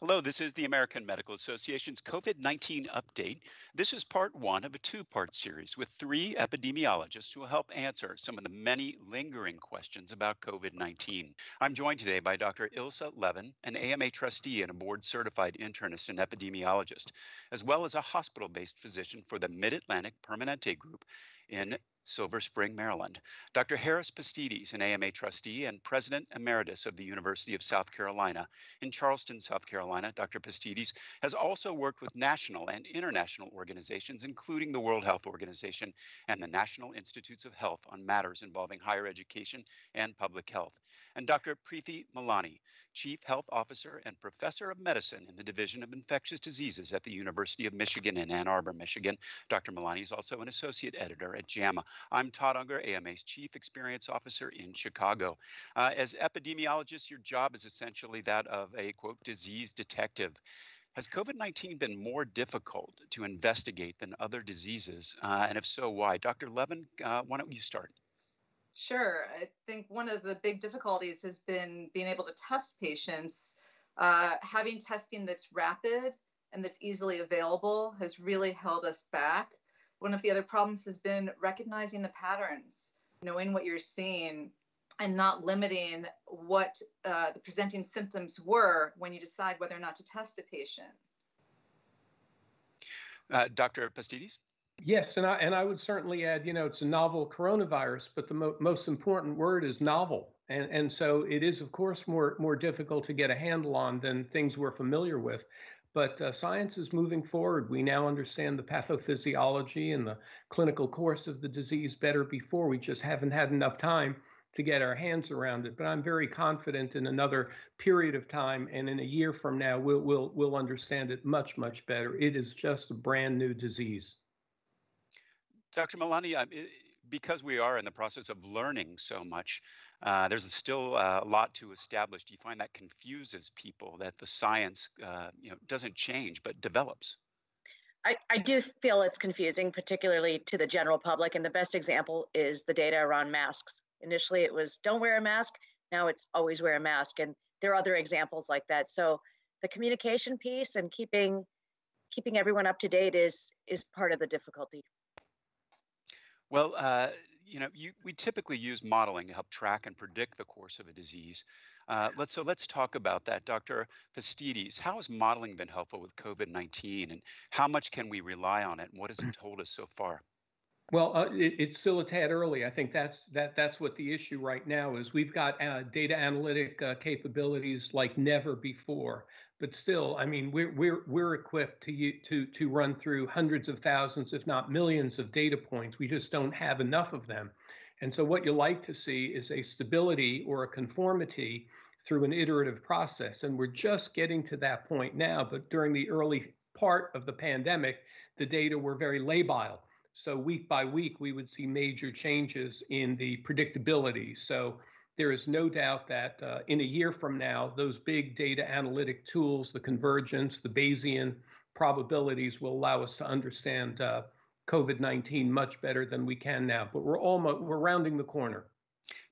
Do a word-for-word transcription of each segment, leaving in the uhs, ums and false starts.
Hello, this is the American Medical Association's COVID nineteen update. This is part one of a two-part series with three epidemiologists who will help answer some of the many lingering questions about COVID nineteen. I'm joined today by Doctor Ilse Levin, an A M A trustee and a board-certified internist and epidemiologist, as well as a hospital-based physician for the Mid-Atlantic Permanente Group in Silver Spring, Maryland. Doctor Harris Pastides, an A M A trustee and president emeritus of the University of South Carolina in Charleston, South Carolina. Doctor Pastides has also worked with national and international organizations, including the World Health Organization and the National Institutes of Health on matters involving higher education and public health. And Doctor Preeti Malani, chief health officer and professor of medicine in the Division of Infectious Diseases at the University of Michigan in Ann Arbor, Michigan. Doctor Malani is also an associate editor at JAMA. I'm Todd Unger, A M A's Chief Experience Officer in Chicago. Uh, as epidemiologists, your job is essentially that of a, quote, disease detective. Has COVID nineteen been more difficult to investigate than other diseases? Uh, and if so, why? Doctor Levin, uh, why don't you start? Sure. I think one of the big difficulties has been being able to test patients. Uh, having testing that's rapid and that's easily available has really held us back. One of the other problems has been recognizing the patterns, knowing what you're seeing, and not limiting what uh, the presenting symptoms were when you decide whether or not to test a patient. Uh, Doctor Pastides? Yes, and I, and I would certainly add, you know, it's a novel coronavirus, but the mo most important word is novel. And, and so it is, of course, more, more difficult to get a handle on than things we're familiar with. But uh, science is moving forward. We now understand the pathophysiology and the clinical course of the disease better before. We just haven't had enough time to get our hands around it. But I'm very confident in another period of time, and in a year from now, we'll, we'll, we'll understand it much, much better. It is just a brand new disease. Doctor Malani, I'm, because we are in the process of learning so much, Uh, there's still uh, a lot to establish. Do you find that confuses people, that the science uh, you know, doesn't change but develops? I, I do feel it's confusing, particularly to the general public. And the best example is the data around masks. Initially, it was don't wear a mask. Now it's always wear a mask. And there are other examples like that. So the communication piece and keeping, keeping everyone up to date is, is part of the difficulty. Well, uh, You know, you, we typically use modeling to help track and predict the course of a disease. Uh, let's, so let's talk about that. Doctor Pastides, how has modeling been helpful with COVID nineteen, and how much can we rely on it, and what has it told us so far? Well, uh, it, it's still a tad early. I think that's that that's what the issue right now is. We've got uh, data analytic uh, capabilities like never before, but still, I mean, we're we're we're equipped to to to run through hundreds of thousands, if not millions, of data points. We just don't have enough of them, and so what you like to see is a stability or a conformity through an iterative process, and we're just getting to that point now. But during the early part of the pandemic, the data were very labile. So week by week, we would see major changes in the predictability. So there is no doubt that uh, in a year from now, those big data analytic tools, the convergence, the Bayesian probabilities will allow us to understand uh, COVID nineteen much better than we can now. But we're almost, we're rounding the corner.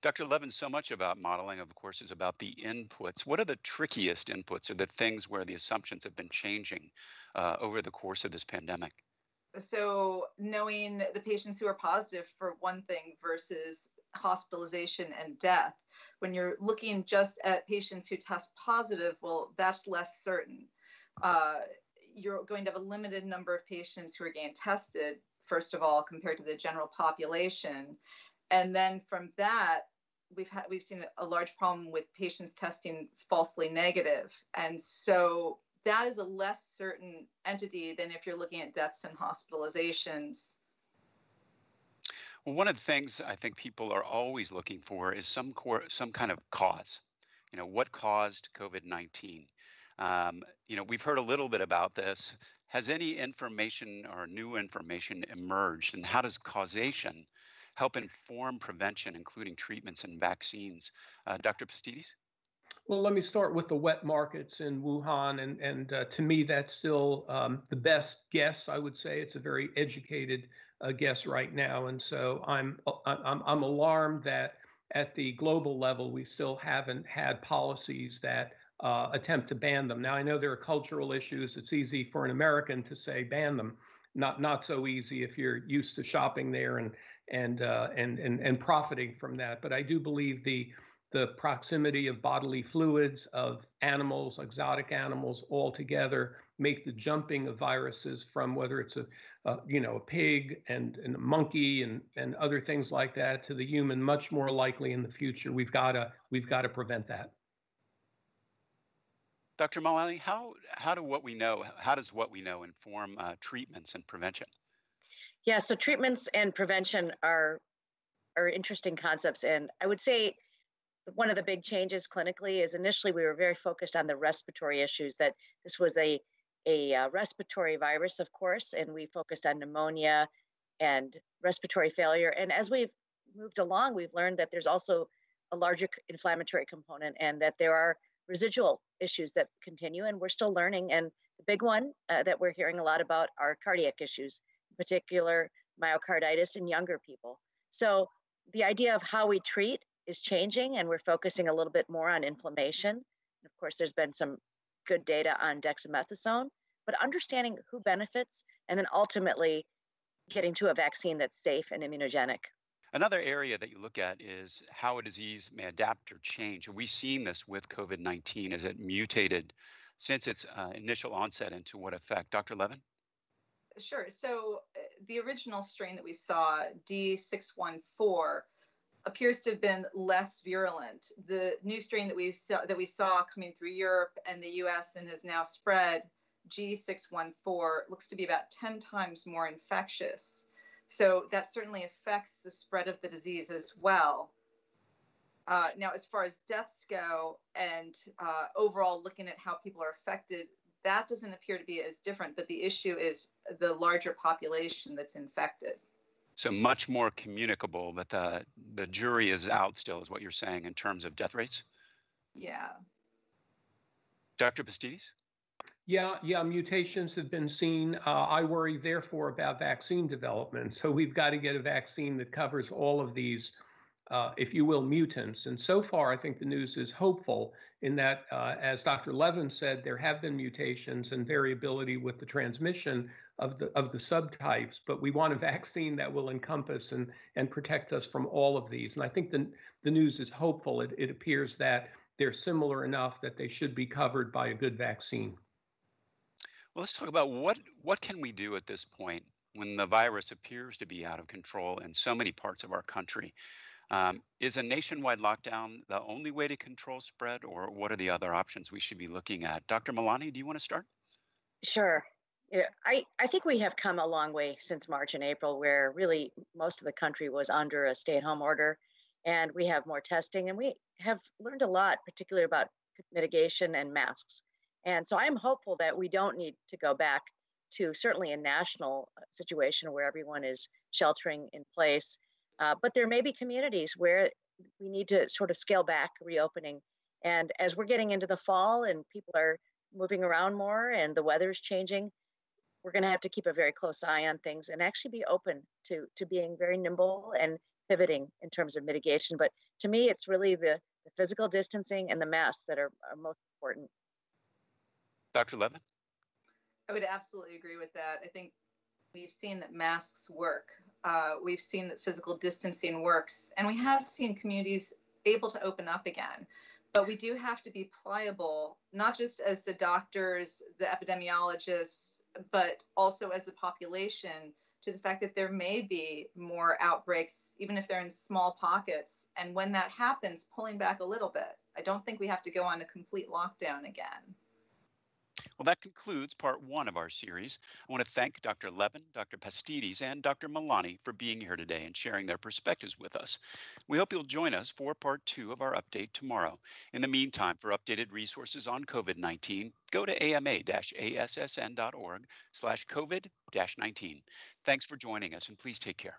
Doctor Levin, so much about modeling, of course, is about the inputs. What are the trickiest inputs, or the things where the assumptions have been changing uh, over the course of this pandemic? So knowing the patients who are positive for one thing versus hospitalization and death, when you're looking just at patients who test positive, well, that's less certain. Uh, you're going to have a limited number of patients who are getting tested, first of all, compared to the general population. And then from that, we've, had, we've seen a large problem with patients testing falsely negative. And so that is a less certain entity than if you're looking at deaths and hospitalizations. Well, one of the things I think people are always looking for is some core, some kind of cause. You know, what caused COVID nineteen? Um, you know, we've heard a little bit about this. Has any information or new information emerged, and how does causation help inform prevention, including treatments and vaccines? Uh, Doctor Pastides? Well, let me start with the wet markets in Wuhan, and, and uh, to me, that's still um, the best guess, I would say. It's a very educated uh, guess right now, and so I'm, I'm, I'm alarmed that at the global level, we still haven't had policies that uh, attempt to ban them. Now, I know there are cultural issues. It's easy for an American to say ban them. Not not so easy if you're used to shopping there and and uh, and and and profiting from that. But I do believe the the proximity of bodily fluids of animals, exotic animals, all together make the jumping of viruses from whether it's a, a you know a pig and, and a monkey and and other things like that to the human much more likely in the future. We've got to we've got to prevent that. Doctor Malani, how how do what we know, how does what we know inform uh, treatments and prevention? Yeah, so treatments and prevention are are interesting concepts, and I would say one of the big changes clinically is initially we were very focused on the respiratory issues, that this was a a uh, respiratory virus, of course, and we focused on pneumonia and respiratory failure. And as we've moved along, we've learned that there's also a larger inflammatory component, and that there are residual issues that continue, and we're still learning. And the big one uh, that we're hearing a lot about are cardiac issues, in particular myocarditis in younger people. So the idea of how we treat is changing, and we're focusing a little bit more on inflammation. And of course, there's been some good data on dexamethasone, but understanding who benefits and then ultimately getting to a vaccine that's safe and immunogenic. Another area that you look at is how a disease may adapt or change. We've seen this with COVID nineteen as it mutated since its uh, initial onset, and to what effect. Doctor Levin? Sure. So uh, the original strain that we saw, D six one four, appears to have been less virulent. The new strain that we saw, that we saw coming through Europe and the U S and has now spread, G six one four, looks to be about ten times more infectious. So that certainly affects the spread of the disease as well. Uh, now, as far as deaths go and uh, overall looking at how people are affected, that doesn't appear to be as different, but the issue is the larger population that's infected. So much more communicable, but the, the jury is out still, is what you're saying in terms of death rates? Yeah. Doctor Pastides? Yeah, yeah, mutations have been seen. Uh, I worry, therefore, about vaccine development. So we've got to get a vaccine that covers all of these, uh, if you will, mutants. And so far, I think the news is hopeful in that, uh, as Doctor Levin said, there have been mutations and variability with the transmission of the of the subtypes. But we want a vaccine that will encompass and and protect us from all of these. And I think the the news is hopeful. It it appears that they're similar enough that they should be covered by a good vaccine. Well, let's talk about what, what can we do at this point when the virus appears to be out of control in so many parts of our country? Um, is a nationwide lockdown the only way to control spread, or what are the other options we should be looking at? Doctor Malani, do you want to start? Sure. Yeah, I, I think we have come a long way since March and April, where really most of the country was under a stay-at-home order, and we have more testing, and we have learned a lot, particularly about mitigation and masks. And so I'm hopeful that we don't need to go back to certainly a national situation where everyone is sheltering in place. Uh, but there may be communities where we need to sort of scale back reopening. And as we're getting into the fall and people are moving around more and the weather's changing, we're going to have to keep a very close eye on things and actually be open to, to being very nimble and pivoting in terms of mitigation. But to me, it's really the, the physical distancing and the masks that are, are most important. Doctor Levin? I would absolutely agree with that. I think we've seen that masks work. Uh, we've seen that physical distancing works. And we have seen communities able to open up again. But we do have to be pliable, not just as the doctors, the epidemiologists, but also as the population, to the fact that there may be more outbreaks, even if they're in small pockets. And when that happens, pulling back a little bit. I don't think we have to go on a complete lockdown again. Well, that concludes part one of our series. I want to thank Doctor Levin, Doctor Pastides, and Doctor Malani for being here today and sharing their perspectives with us. We hope you'll join us for part two of our update tomorrow. In the meantime, for updated resources on COVID nineteen, go to ama dash a s s n dot org slash covid dash nineteen. Thanks for joining us, and please take care.